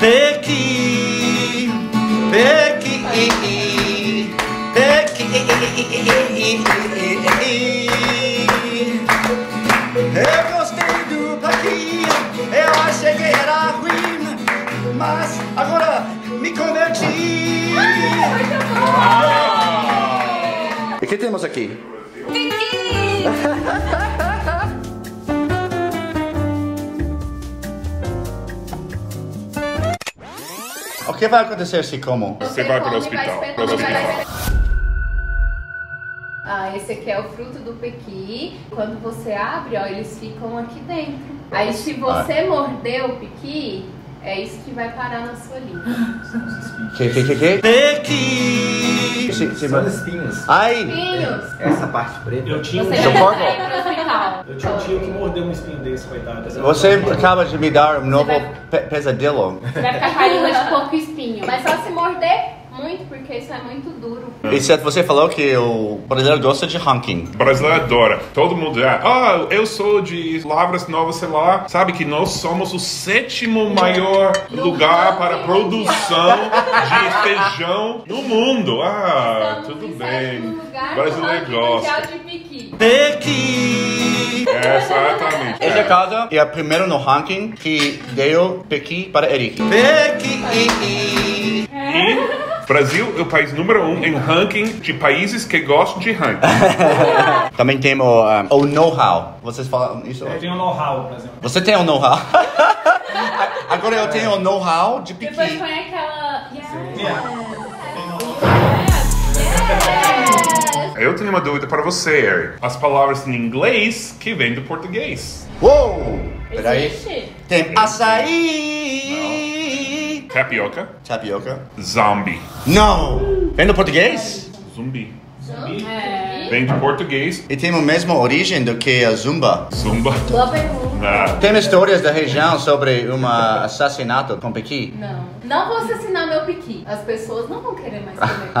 pequi, pequi, pequi. Eu gostei do pequi, eu achei que era ruim, mas agora me converti. E o que temos aqui? Pequi! O que vai acontecer se como? Você vai para o hospital. Ah, esse aqui é o fruto do pequi. Quando você abre, ó, eles ficam aqui dentro. Aí se você morder o pequi, é isso que vai parar na sua língua. Que? Pequi! São espinhos. Ai! Espinhos! Essa parte preta. Eu tinha um tio que mordeu um espinho desse, coitado. Você acaba de me dar um novo pesadelo. Você vai ficar caindo de pouco espinho. Mas só se morder muito, porque isso é muito duro. Exceto você falou que o brasileiro gosta de ranking. O brasileiro adora. Todo mundo já, eu sou de Lavras Nova, sei lá. Sabe que nós somos o 7º maior lugar para produção de feijão no mundo. Ah, tudo bem. O brasileiro gosta. Pequi! Exatamente. Essa casa é a primeira no ranking que deu pequi para Eric. Pequi! Brasil é o país número 1 em ranking de países que gostam de ranking. Também temos o know-how. Vocês falam isso? Eu tenho know-how, por exemplo. Você tem o know-how? Agora eu tenho o know-how de pequi. Depois põe aquela... Eu tenho uma dúvida para você, Eric. As palavras em inglês que vêm do português. Uou! Peraí. Tem açaí. Tapioca. Zombie. Não! Vem do português? Zumbi. É. Vem do português. E tem a mesma origem do que a zumba. Boa pergunta. Tem histórias da região sobre um assassinato com pequi? Não. Não vou assassinar meu pequi. As pessoas não vão querer mais comer.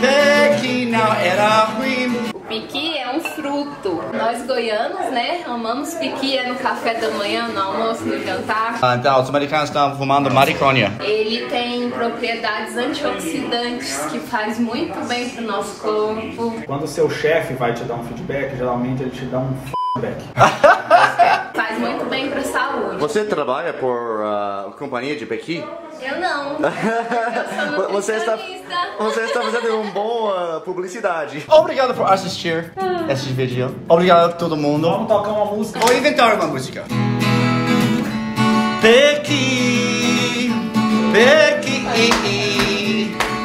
Pequi não era ruim. Pequi é um fruto. Nós goianos, né, amamos pequi, é no café da manhã, no almoço, no jantar. Então, os americanos estão fumando maconha. Ele tem propriedades antioxidantes que faz muito bem pro nosso corpo. Quando o seu chefe vai te dar um feedback, geralmente ele te dá um feedback. Faz muito bem pra saúde. Você trabalha por companhia de pequi? Eu não. Eu você está fazendo uma boa publicidade. Obrigado por assistir esse vídeo. Obrigado a todo mundo. Vamos tocar uma música. Vou inventar uma música. Pequi, pequi,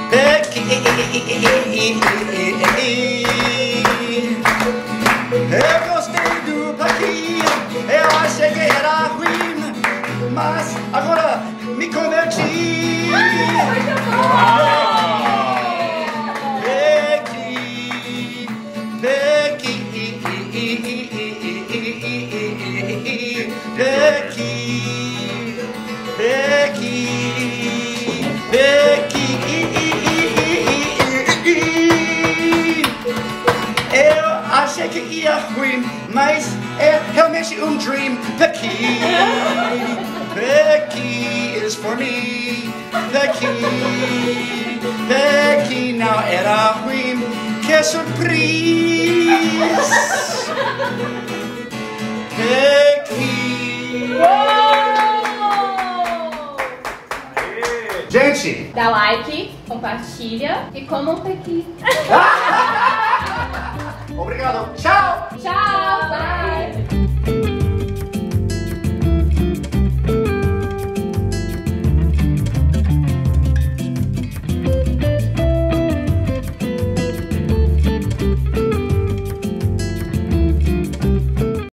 pequi. Eu gostei do pequi. Eu achei que era ruim, mas agora me converti. Pequi, pequi, pequi. Eu achei que ia ruim, mas é realmente dream. Pequi, pequi. For me, pequi não era ruim, que surpresa! Pequi! Gente! Dá like, compartilha e coma um pequi! Obrigado! Tchau! Tchau!